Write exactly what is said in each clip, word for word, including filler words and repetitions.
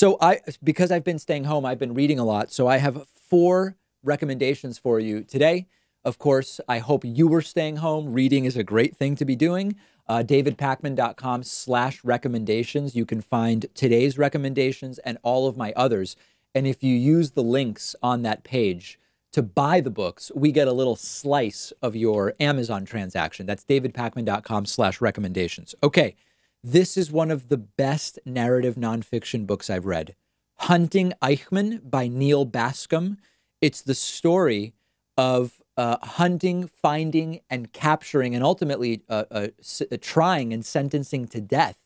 So I, because I've been staying home, I've been reading a lot. So I have four recommendations for you today. Of course, I hope you were staying home. Reading is a great thing to be doing. Uh, davidpakman.com slash recommendations. You can find today's recommendations and all of my others. And if you use the links on that page to buy the books, we get a little slice of your Amazon transaction. That's davidpakman.com slash recommendations. Okay, this is one of the best narrative nonfiction books I've read. Hunting Eichmann by Neil Bascomb. It's the story of Uh, hunting, finding, and capturing, and ultimately uh, uh, s uh, trying and sentencing to death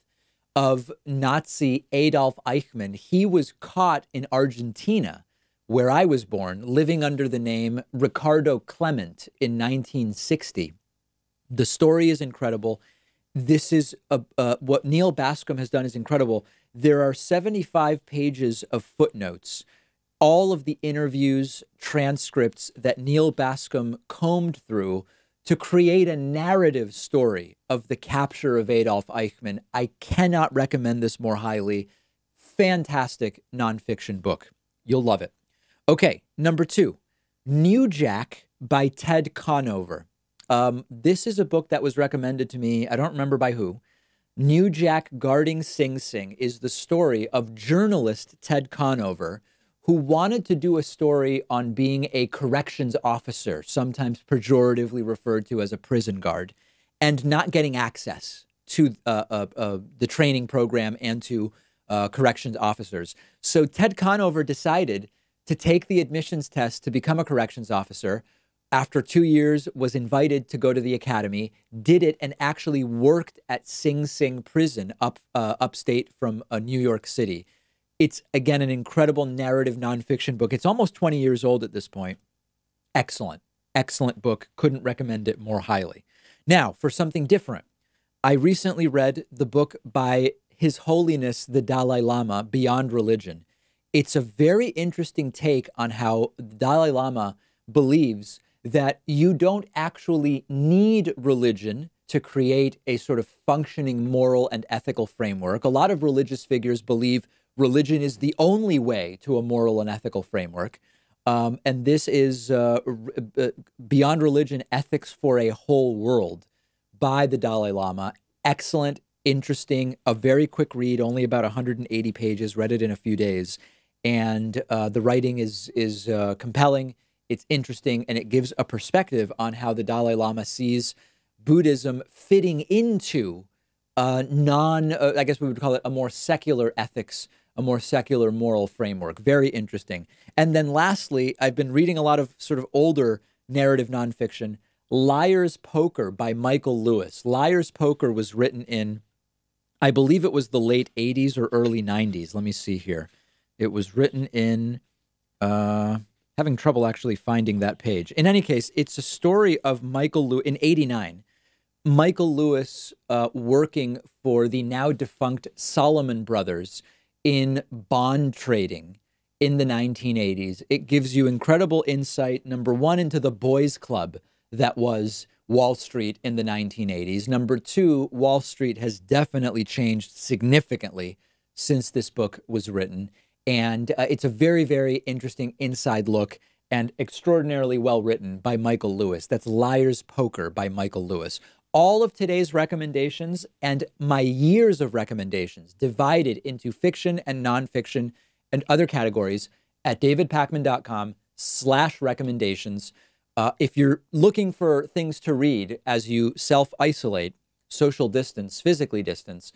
of Nazi Adolf Eichmann. He was caught in Argentina, where I was born, living under the name Ricardo Clement in nineteen sixty. The story is incredible. This is a, uh, what Neil Bascomb has done is incredible. There are seventy-five pages of footnotes. All of the interviews, transcripts that Neil Bascomb combed through to create a narrative story of the capture of Adolf Eichmann. I cannot recommend this more highly. Fantastic nonfiction book. You'll love it. Okay, number two, New Jack by Ted Conover. Um, this is a book that was recommended to me. I don't remember by who. New Jack Guarding Sing Sing is the story of journalist Ted Conover, who wanted to do a story on being a corrections officer, sometimes pejoratively referred to as a prison guard, and not getting access to uh, uh, uh, the training program and to uh, corrections officers. So Ted Conover decided to take the admissions test to become a corrections officer. After two years, was invited to go to the academy, did it, and actually worked at Sing Sing prison up uh, upstate from uh, New York City. It's, again, an incredible narrative nonfiction book. It's almost twenty years old at this point. Excellent, excellent book. Couldn't recommend it more highly. Now, for something different, I recently read the book by His Holiness the Dalai Lama, Beyond Religion. It's a very interesting take on how the Dalai Lama believes that you don't actually need religion to create a sort of functioning moral and ethical framework. A lot of religious figures believe religion is the only way to a moral and ethical framework. Um, and this is uh, Beyond Religion, Ethics for a Whole World by the Dalai Lama. Excellent, interesting, a very quick read, only about one hundred eighty pages, read it in a few days. And uh, the writing is, is uh, compelling, it's interesting, and it gives a perspective on how the Dalai Lama sees Buddhism fitting into uh, non, uh, I guess we would call it a more secular ethics, a more secular moral framework. Very interesting. And then lastly, I've been reading a lot of sort of older narrative nonfiction. Liar's Poker by Michael Lewis. Liar's Poker was written in, I believe it was the late eighties or early nineties. Let me see here. It was written in, uh, having trouble actually finding that page. In any case, it's a story of Michael Lewis in eighty-nine. Michael Lewis uh, working for the now defunct Solomon Brothers in bond trading in the nineteen eighties. It gives you incredible insight, number one, into the boys' club that was Wall Street in the nineteen eighties. Number two, Wall Street has definitely changed significantly since this book was written. And uh, it's a very, very interesting inside look and extraordinarily well written by Michael Lewis. That's Liar's Poker by Michael Lewis. All of today's recommendations and my years of recommendations divided into fiction and nonfiction and other categories at davidpakman.com slash recommendations. Uh, if you're looking for things to read as you self-isolate, social distance, physically distance,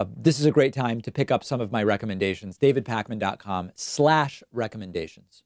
uh, this is a great time to pick up some of my recommendations, davidpakman.com slash recommendations.